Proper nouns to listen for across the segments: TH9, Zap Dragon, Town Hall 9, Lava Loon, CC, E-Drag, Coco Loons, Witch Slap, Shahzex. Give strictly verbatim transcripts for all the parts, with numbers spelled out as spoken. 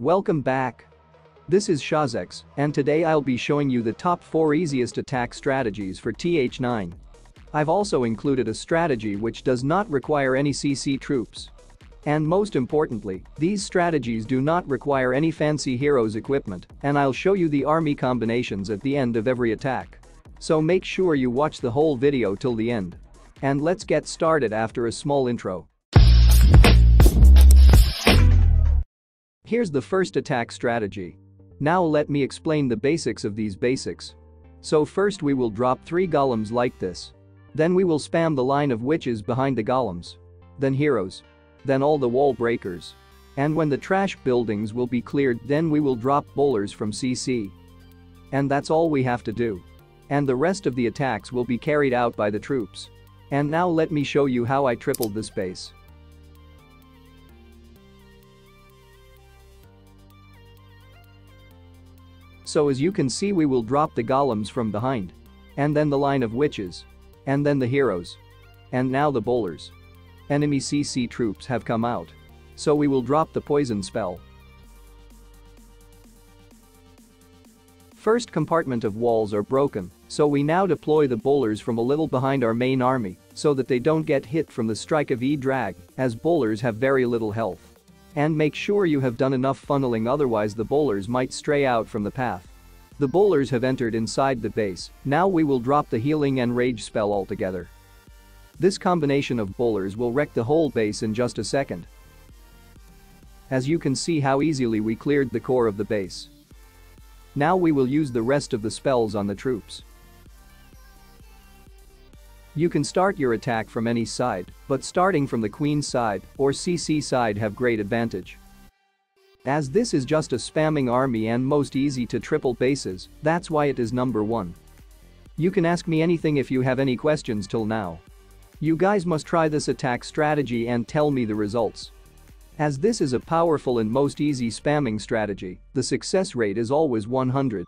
Welcome back. This is Shahzex, and today I'll be showing you the top four easiest attack strategies for T H nine. I've also included a strategy which does not require any C C troops. And most importantly, these strategies do not require any fancy heroes equipment, and I'll show you the army combinations at the end of every attack. So make sure you watch the whole video till the end. And let's get started after a small intro. Here's the first attack strategy. Now let me explain the basics of these basics. So first we will drop three golems like this. Then we will spam the line of witches behind the golems. Then heroes. Then all the wall breakers. And when the trash buildings will be cleared, then we will drop bowlers from C C. And that's all we have to do. And the rest of the attacks will be carried out by the troops. And now let me show you how I tripled this base. So as you can see, we will drop the golems from behind. And then the line of witches. And then the heroes. And now the bowlers. Enemy C C troops have come out. So we will drop the poison spell. First compartment of walls are broken, so we now deploy the bowlers from a little behind our main army so that they don't get hit from the strike of E-Drag, as bowlers have very little health. And make sure you have done enough funneling, otherwise the bowlers might stray out from the path. The bowlers have entered inside the base. Now we will drop the healing and rage spell altogether. This combination of bowlers will wreck the whole base in just a second. As you can see how easily we cleared the core of the base. Now we will use the rest of the spells on the troops. You can start your attack from any side, but starting from the queen side or C C side have great advantage. As this is just a spamming army and most easy to triple bases, that's why it is number one. You can ask me anything if you have any questions till now. You guys must try this attack strategy and tell me the results. As this is a powerful and most easy spamming strategy, the success rate is always one hundred.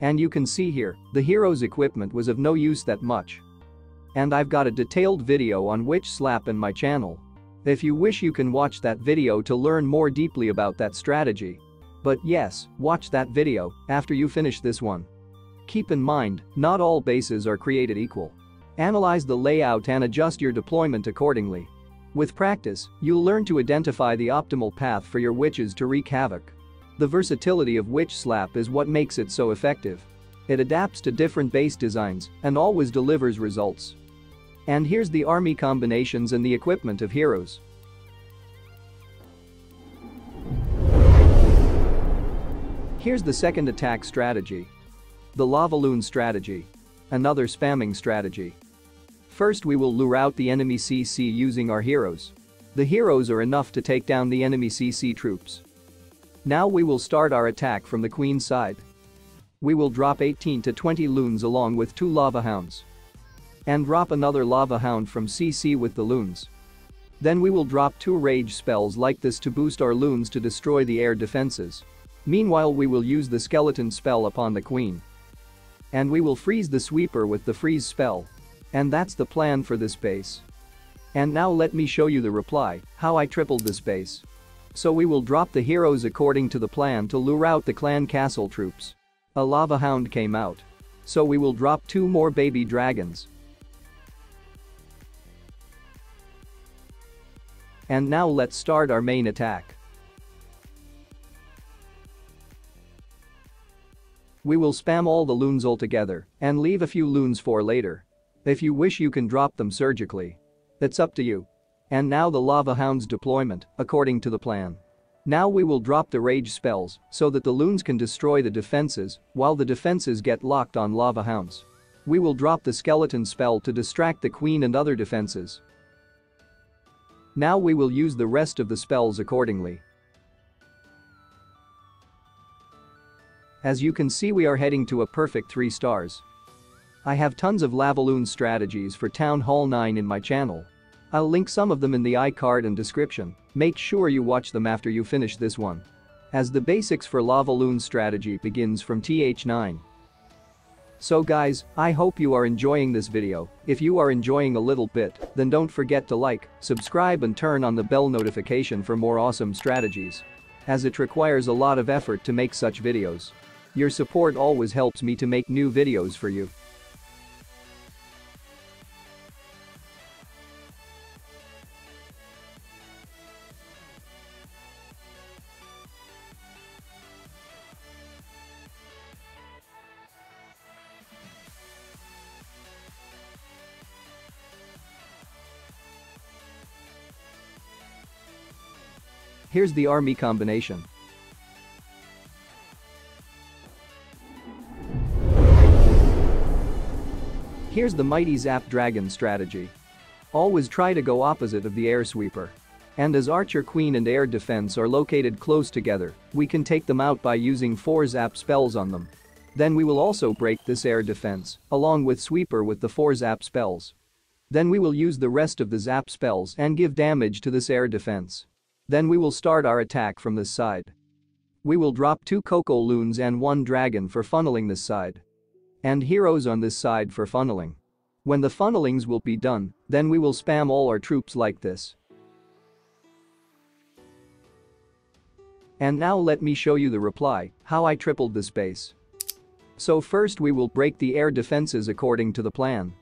And you can see here, the hero's equipment was of no use that much. And I've got a detailed video on Witch Slap in my channel. If you wish, you can watch that video to learn more deeply about that strategy. But yes, watch that video after you finish this one. Keep in mind, not all bases are created equal. Analyze the layout and adjust your deployment accordingly. With practice, you'll learn to identify the optimal path for your witches to wreak havoc. The versatility of Witch Slap is what makes it so effective. It adapts to different base designs and always delivers results. And here's the army combinations and the equipment of heroes. Here's the second attack strategy. The Lava Loon strategy. Another spamming strategy. First we will lure out the enemy C C using our heroes. The heroes are enough to take down the enemy C C troops. Now we will start our attack from the queen side. We will drop eighteen to twenty loons along with two lava hounds. And drop another lava hound from C C with the loons. Then we will drop two rage spells like this to boost our loons to destroy the air defenses. Meanwhile we will use the skeleton spell upon the queen. And we will freeze the sweeper with the freeze spell. And that's the plan for this base. And now let me show you the reply, how I tripled this base. So we will drop the heroes according to the plan to lure out the clan castle troops. A lava hound came out. So we will drop two more baby dragons. And now let's start our main attack. We will spam all the loons altogether and leave a few loons for later. If you wish, you can drop them surgically. That's up to you. And now the lava hound's deployment, according to the plan. Now we will drop the rage spells so that the loons can destroy the defenses while the defenses get locked on lava hounds. We will drop the skeleton spell to distract the queen and other defenses. Now we will use the rest of the spells accordingly. As you can see, we are heading to a perfect three stars. I have tons of Lava Loon strategies for Town Hall nine in my channel. I'll link some of them in the iCard and description. Make sure you watch them after you finish this one. As the basics for Lava Loon strategy begins from T H nine. So guys, I hope you are enjoying this video. If you are enjoying a little bit, then don't forget to like, subscribe and turn on the bell notification for more awesome strategies. as it requires a lot of effort to make such videos. Your support always helps me to make new videos for you. Here's the army combination. Here's the mighty Zap Dragon strategy. Always try to go opposite of the air sweeper. And as Archer Queen and air defense are located close together, we can take them out by using four zap spells on them. Then we will also break this air defense, along with sweeper with the four zap spells. Then we will use the rest of the zap spells and give damage to this air defense. Then we will start our attack from this side. We will drop two Coco Loons and one dragon for funneling this side. And heroes on this side for funneling. When the funnelings will be done, then we will spam all our troops like this. And now let me show you the reply, how I tripled this base. So first we will break the air defenses according to the plan.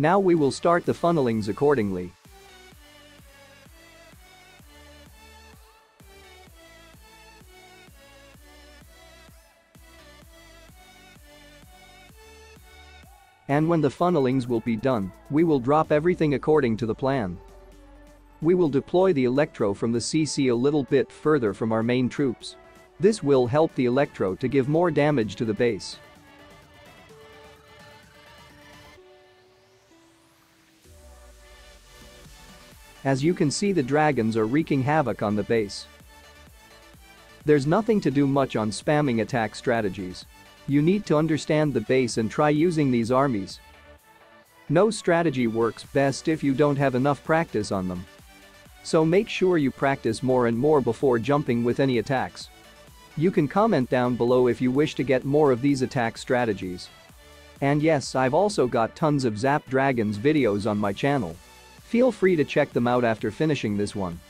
Now we will start the funnelings accordingly. And when the funnelings will be done, we will drop everything according to the plan. We will deploy the Electro from the C C a little bit further from our main troops. This will help the Electro to give more damage to the base. As you can see, the dragons are wreaking havoc on the base. There's nothing to do much on spamming attack strategies. You need to understand the base and try using these armies. No strategy works best if you don't have enough practice on them. So make sure you practice more and more before jumping with any attacks. You can comment down below if you wish to get more of these attack strategies. And yes, I've also got tons of Zap Dragons videos on my channel. Feel free to check them out after finishing this one.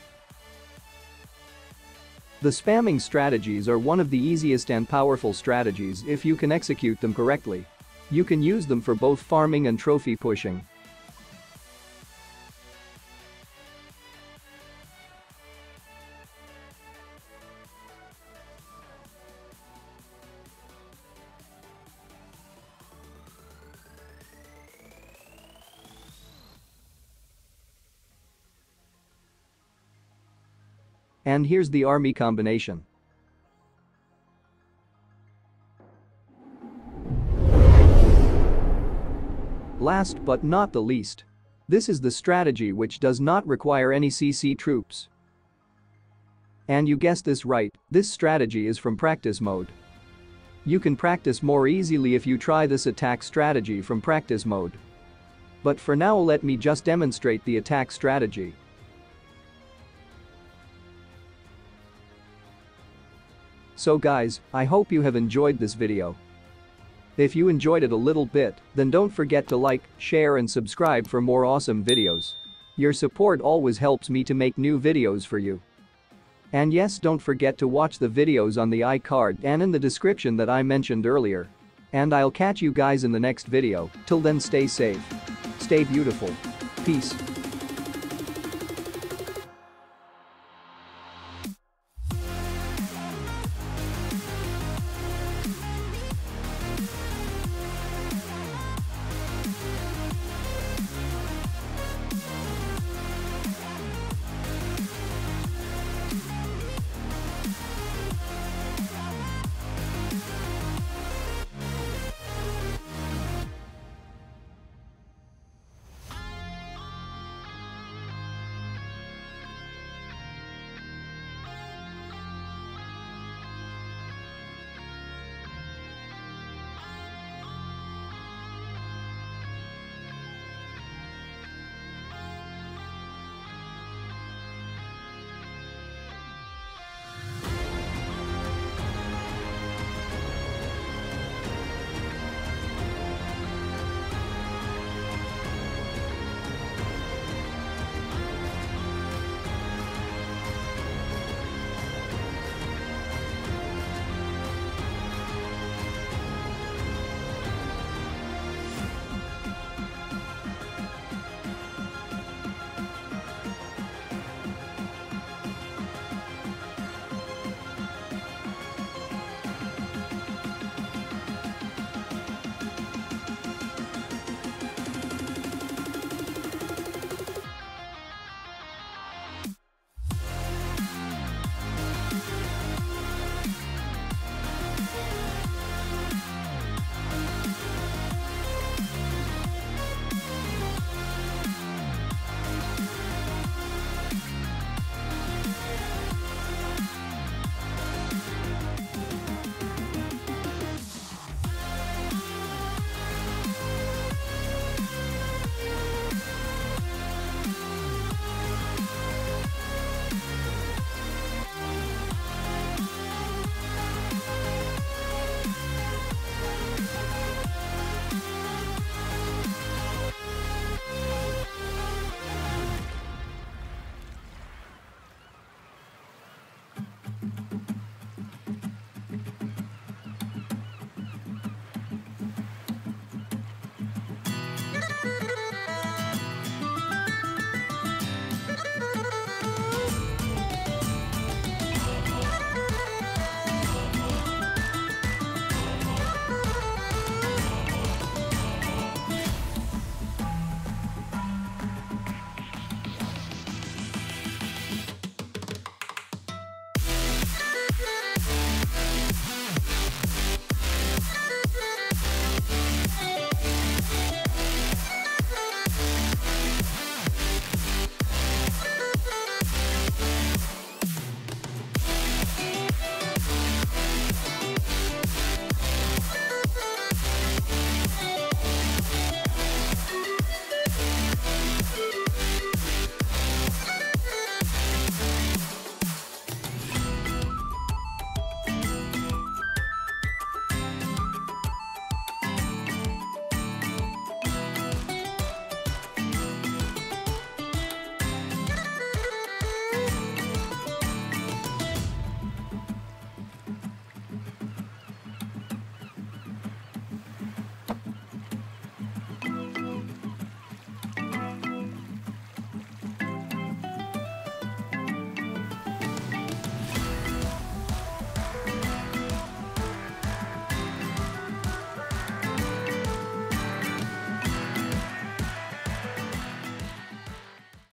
The spamming strategies are one of the easiest and powerful strategies if you can execute them correctly. You can use them for both farming and trophy pushing. And here's the army combination. Last but not the least, this is the strategy which does not require any C C troops. And you guessed this right, this strategy is from practice mode. You can practice more easily if you try this attack strategy from practice mode. But for now, let me just demonstrate the attack strategy. So guys, I hope you have enjoyed this video. If you enjoyed it a little bit, then don't forget to like, share and subscribe for more awesome videos. Your support always helps me to make new videos for you. And yes, don't forget to watch the videos on the iCard and in the description that I mentioned earlier. And I'll catch you guys in the next video. Till then, stay safe. Stay beautiful. Peace.